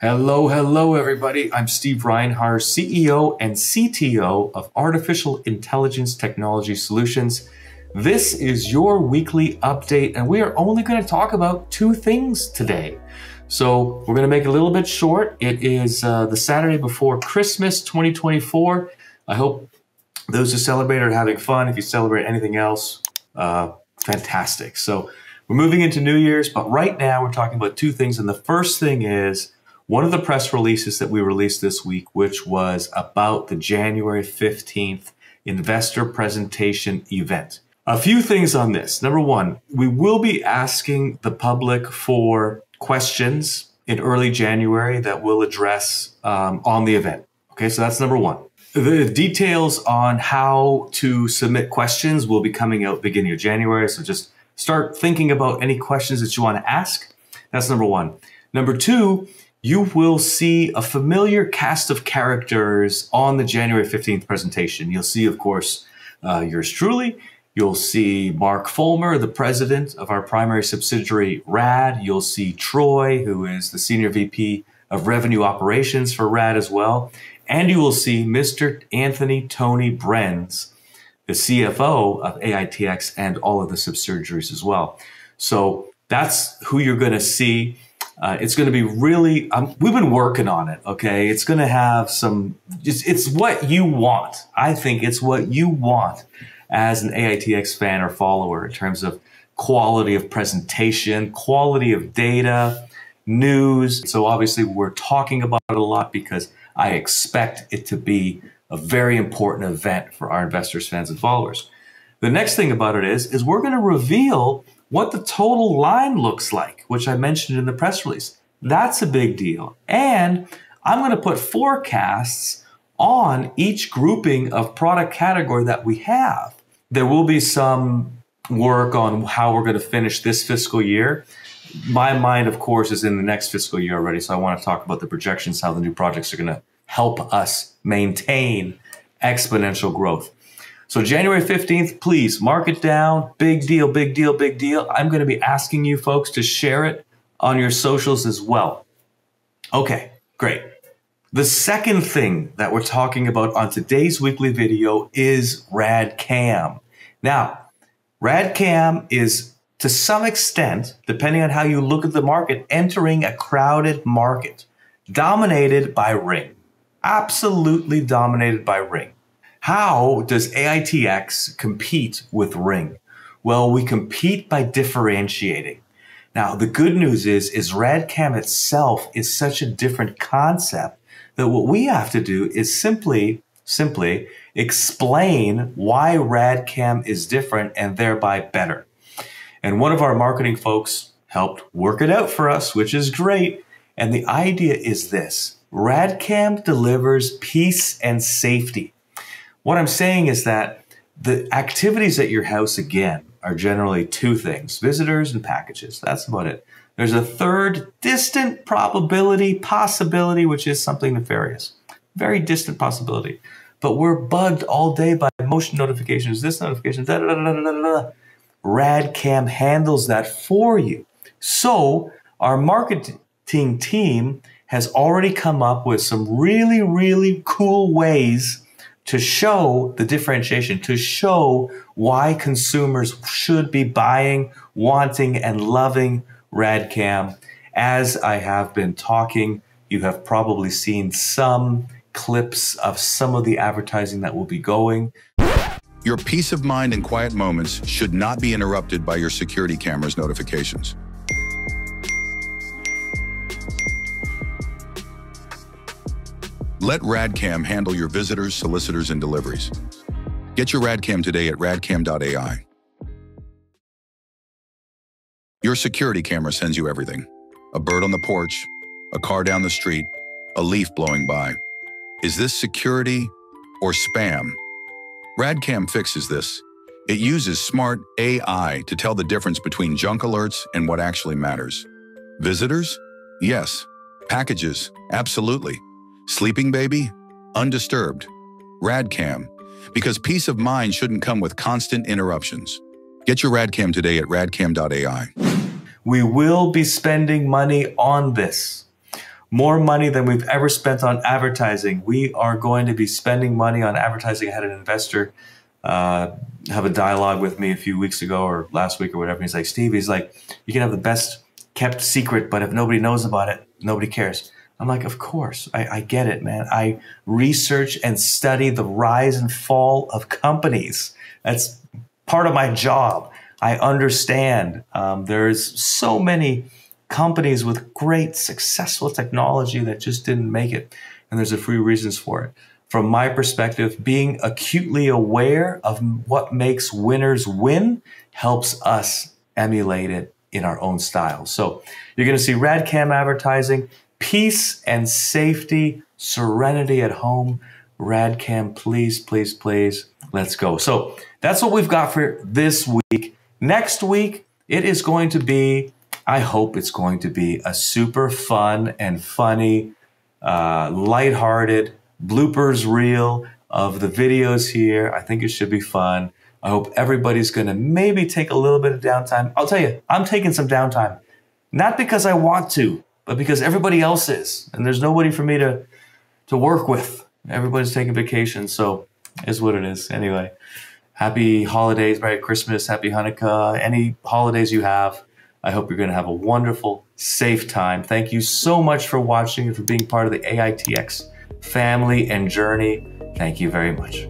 Hello, hello, everybody. I'm Steve Reinharz, CEO and CTO of Artificial Intelligence Technology Solutions. This is your weekly update, and we are only going to talk about two things today. So we're going to make it a little bit short. It is the Saturday before Christmas 2024. I hope those who celebrate are having fun. If you celebrate anything else, fantastic. So we're moving into New Year's, but right now we're talking about two things. And the first thing is one of the press releases that we released this week, which was about the January 15th investor presentation event. A few things on this. Number one, we will be asking the public for questions in early January that we'll address on the event. Okay, so that's number one. The details on how to submit questions will be coming out beginning of January. So just start thinking about any questions that you want to ask. That's number one. Number two, you will see a familiar cast of characters on the January 15th presentation. You'll see, of course, yours truly. You'll see Mark Folmer, the president of our primary subsidiary, Rad. You'll see Troy, who is the senior VP of revenue operations for Rad as well. And you will see Mr. Anthony Tony Brens, the CFO of AITX and all of the subsidiaries as well. So that's who you're going to see. It's going to be really, we've been working on it, okay? It's going to have some, it's what you want. I think it's what you want as an AITX fan or follower in terms of quality of presentation, quality of data, news. So obviously we're talking about it a lot because I expect it to be a very important event for our investors, fans, and followers. The next thing about it is we're going to reveal what the total line looks like, which I mentioned in the press release. That's a big deal. And I'm going to put forecasts on each grouping of product category that we have. There will be some work on how we're going to finish this fiscal year. My mind, of course, is in the next fiscal year already, so I want to talk about the projections, how the new projects are going to help us maintain exponential growth. So January 15th, please mark it down. Big deal, big deal, big deal. I'm going to be asking you folks to share it on your socials as well. Okay, great. The second thing that we're talking about on today's weekly video is RadCam. Now, RadCam is, to some extent, depending on how you look at the market, entering a crowded market dominated by Ring. Absolutely dominated by Ring. How does AITX compete with Ring? Well, we compete by differentiating. Now, the good news is RadCam itself is such a different concept that what we have to do is simply explain why RadCam is different and thereby better. And one of our marketing folks helped work it out for us, which is great. And the idea is this: RadCam delivers peace and safety. What I'm saying is that the activities at your house, again, are generally two things: visitors and packages. That's about it. There's a third distant probability, possibility, which is something nefarious. Very distant possibility. But we're bugged all day by motion notifications, this notification, da da da da da da da. RadCam handles that for you. So our marketing team has already come up with some really, really cool ways to show the differentiation, to show why consumers should be buying, wanting, and loving RadCam. As I have been talking, you have probably seen some clips of some of the advertising that will be going. Your peace of mind and quiet moments should not be interrupted by your security camera's notifications. Let RadCam handle your visitors, solicitors, and deliveries. Get your RadCam today at RadCam.ai. Your security camera sends you everything: a bird on the porch, a car down the street, a leaf blowing by. Is this security or spam? RadCam fixes this. It uses smart AI to tell the difference between junk alerts and what actually matters. Visitors? Yes. Packages? Absolutely. Sleeping baby? Undisturbed. RadCam. Because peace of mind shouldn't come with constant interruptions. Get your RadCam today at RadCam.ai. We will be spending money on this. more money than we've ever spent on advertising. We are going to be spending money on advertising. I had an investor have a dialogue with me a few weeks ago or last week or whatever. He's like, Steve, he's like, you can have the best kept secret, but if nobody knows about it, nobody cares. I'm like, of course, I get it, man. I research and study the rise and fall of companies. That's part of my job. I understand there's so many companies with great successful technology that just didn't make it. And there's a few reasons for it. From my perspective, being acutely aware of what makes winners win helps us emulate it in our own style. So you're going to see RadCam advertising, peace and safety, serenity at home. RadCam, please, please, please, let's go. So that's what we've got for this week. Next week, it is going to be, I hope it's going to be a super fun and funny, lighthearted bloopers reel of the videos here. I think it should be fun. I hope everybody's going to maybe take a little bit of downtime. I'll tell you, I'm taking some downtime, not because I want to, but because everybody else is, and there's nobody for me to work with. Everybody's taking vacation, so is what it is. Anyway, happy holidays, Merry Christmas, Happy Hanukkah, any holidays you have. I hope you're going to have a wonderful, safe time. Thank you so much for watching and for being part of the AITX family and journey. Thank you very much.